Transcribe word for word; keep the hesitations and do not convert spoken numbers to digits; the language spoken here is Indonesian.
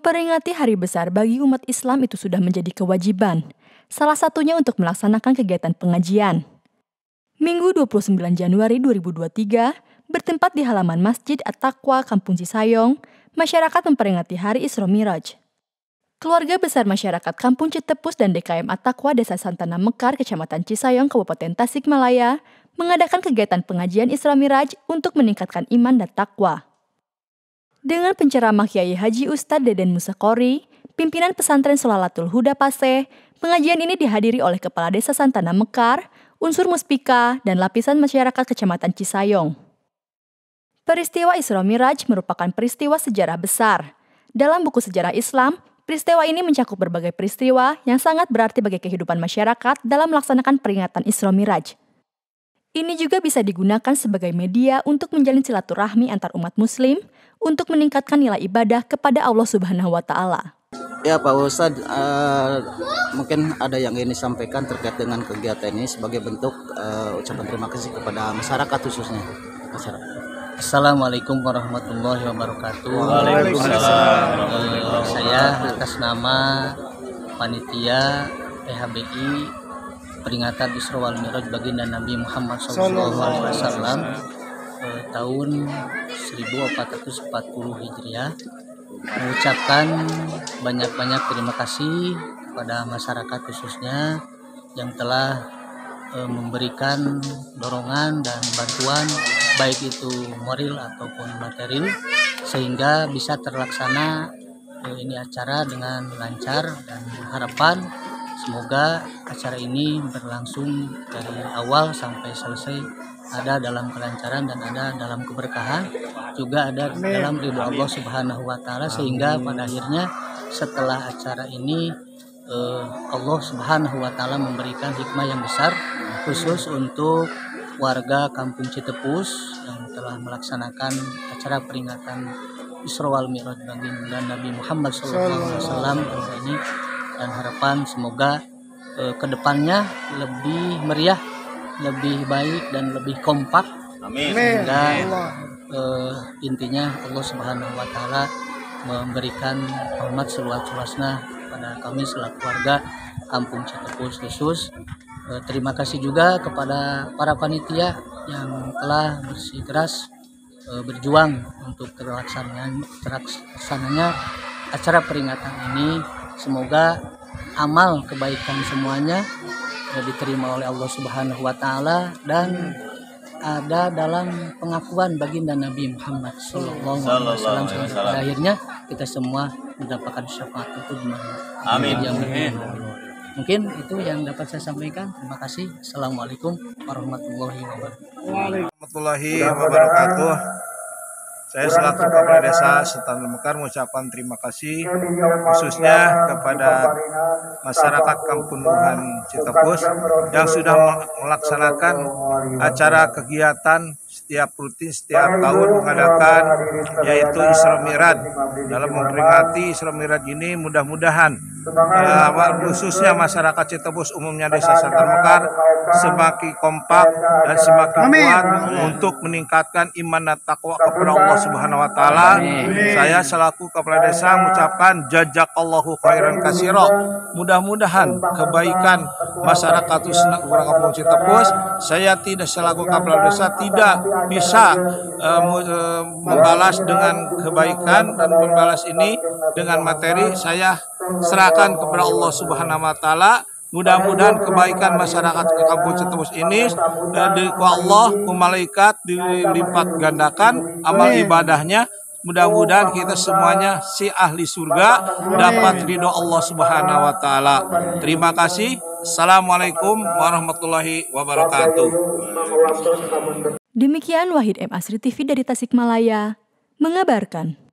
Memperingati hari besar bagi umat Islam itu sudah menjadi kewajiban, salah satunya untuk melaksanakan kegiatan pengajian. Minggu dua puluh sembilan Januari dua ribu dua puluh tiga, bertempat di halaman Masjid At-Taqwa, Kampung Cisayong, masyarakat memperingati hari Isra Mi'raj. Keluarga besar masyarakat Kampung Citepus dan D K M At-Taqwa Desa Santana Mekar, Kecamatan Cisayong, Kabupaten Tasikmalaya, mengadakan kegiatan pengajian Isra Mi'raj untuk meningkatkan iman dan takwa. Dengan penceramah Kiai Haji Ustadz Deden Musa Qori, pimpinan Pesantren Sulalatul Huda Paseh, pengajian ini dihadiri oleh Kepala Desa Santana Mekar, unsur Muspika, dan lapisan masyarakat Kecamatan Cisayong. Peristiwa Isra Mi'raj merupakan peristiwa sejarah besar. Dalam buku sejarah Islam, peristiwa ini mencakup berbagai peristiwa yang sangat berarti bagi kehidupan masyarakat dalam melaksanakan peringatan Isra Mi'raj. Ini juga bisa digunakan sebagai media untuk menjalin silaturahmi antar umat muslim untuk meningkatkan nilai ibadah kepada Allah Subhanahu wa Ta'ala. Ya Pak Ustadz, uh, mungkin ada yang ingin disampaikan terkait dengan kegiatan ini sebagai bentuk uh, ucapan terima kasih kepada masyarakat khususnya. Masyarakat. Assalamualaikum warahmatullahi wabarakatuh. Waalaikumsalam. Uh, saya atas nama panitia P H B I peringatan Isra wal Mi'raj baginda Nabi Muhammad shallallahu alaihi wasallam uh, tahun seribu empat ratus empat puluh Hijriah mengucapkan banyak-banyak terima kasih kepada masyarakat khususnya yang telah uh, memberikan dorongan dan bantuan baik itu moral ataupun material sehingga bisa terlaksana eh, ini acara dengan lancar, dan harapan semoga acara ini berlangsung dari awal sampai selesai ada dalam kelancaran dan ada dalam keberkahan, juga ada dalam ridho Allah Subhanahu wa Ta'ala, sehingga pada akhirnya setelah acara ini eh, Allah Subhanahu wa Ta'ala memberikan hikmah yang besar khusus untuk warga Kampung Citepus yang telah melaksanakan acara peringatan Isra wal Mi'raj baginda Nabi Muhammad shallallahu alaihi wasallam ini, dan harapan semoga eh, kedepannya lebih meriah, lebih baik, dan lebih kompak. Amin. Dan eh, intinya Allah Subhanahu wa Ta'ala memberikan hormat seluas-luasnya pada kami selaku warga Kampung Citepus khusus. Terima kasih juga kepada para panitia yang telah bersikeras berjuang untuk terlaksananya, terlaksananya acara peringatan ini. Semoga amal kebaikan semuanya diterima oleh Allah Subhanahu wa Ta'ala dan ada dalam pengakuan baginda Nabi Muhammad shallallahu alaihi wasallam. Pada akhirnya kita semua mendapatkan syafaat itu. Amin. Amin. Mungkin itu yang dapat saya sampaikan. Terima kasih. Assalamualaikum warahmatullahi wabarakatuh. Warahmatullahi wabarakatuh. Saya selaku Kepala Desa Santana Mekar mengucapkan terima kasih khususnya kepada masyarakat Kampung Citepus yang sudah melaksanakan acara kegiatan setiap rutin setiap tahun mengadakan, yaitu Isra Mi'raj. Dalam memperingati Isra Mi'raj ini mudah-mudahan uh, khususnya masyarakat Citepus umumnya Desa Santana Mekar semakin kompak dan semakin kuat untuk meningkatkan iman dan takwa kepada Allah Subhanahu wa Ta'ala. Saya selaku Kepala Desa mengucapkan jazakallahu khairan katsira. Mudah-mudahan kebaikan masyarakat khususnya warga Kampung Citepus, saya tidak selaku Kepala Desa tidak bisa uh, uh, membalas dengan kebaikan dan membalas ini dengan materi, saya serahkan kepada Allah Subhanahu wa Ta'ala. Mudah-mudahan kebaikan masyarakat ke Kampung Citepus ini dari Allah, ke malaikat dilipat gandakan amal ibadahnya. Mudah-mudahan kita semuanya si ahli surga dapat ridho Allah Subhanahu wa Ta'ala. Terima kasih. Assalamualaikum warahmatullahi wabarakatuh. Demikian Wahid M Asri T V dari Tasikmalaya mengabarkan.